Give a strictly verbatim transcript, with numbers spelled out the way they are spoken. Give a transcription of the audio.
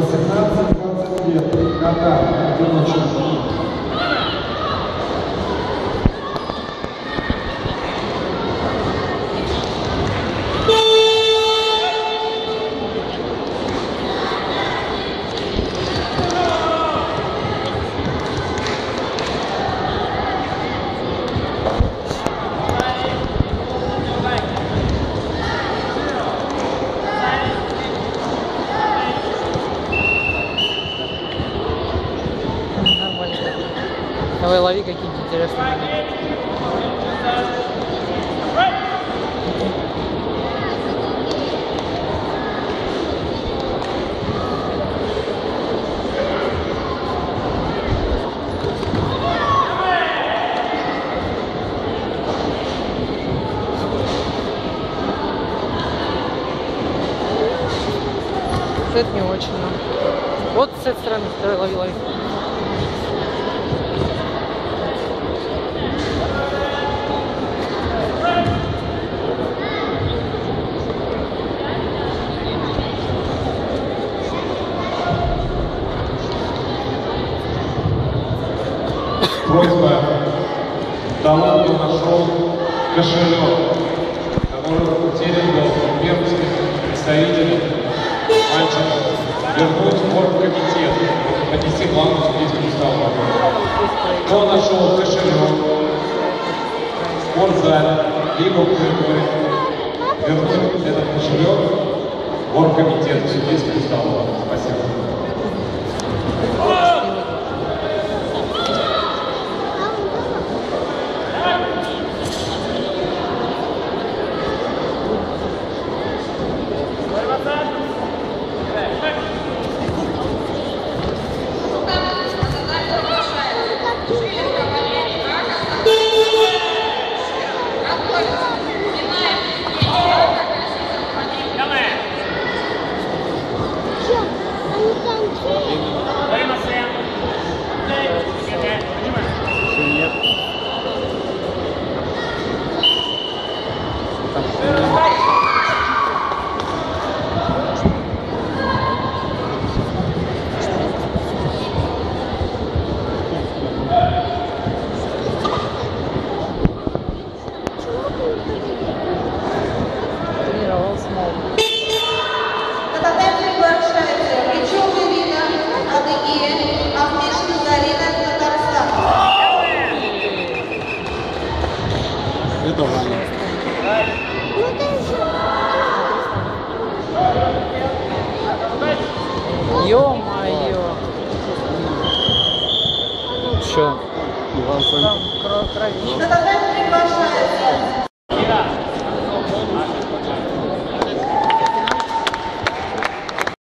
восемнадцать-двадцать лет, года, одиночества. Давай лови какие-нибудь интересные. Сет не очень. Вот с этой стороны второй лови, лови. Просто талант нашел кошелек, который потерян был пермским представителем мальчика, вернуть в оргкомитет, отнести план к Успенскому столу. Кто нашел кошелек в спортзале, либо в коридоре, вернуть этот кошелек в оргкомитет, к Успенскому столу. Спасибо. Ё-моё! Чё? Там кровь.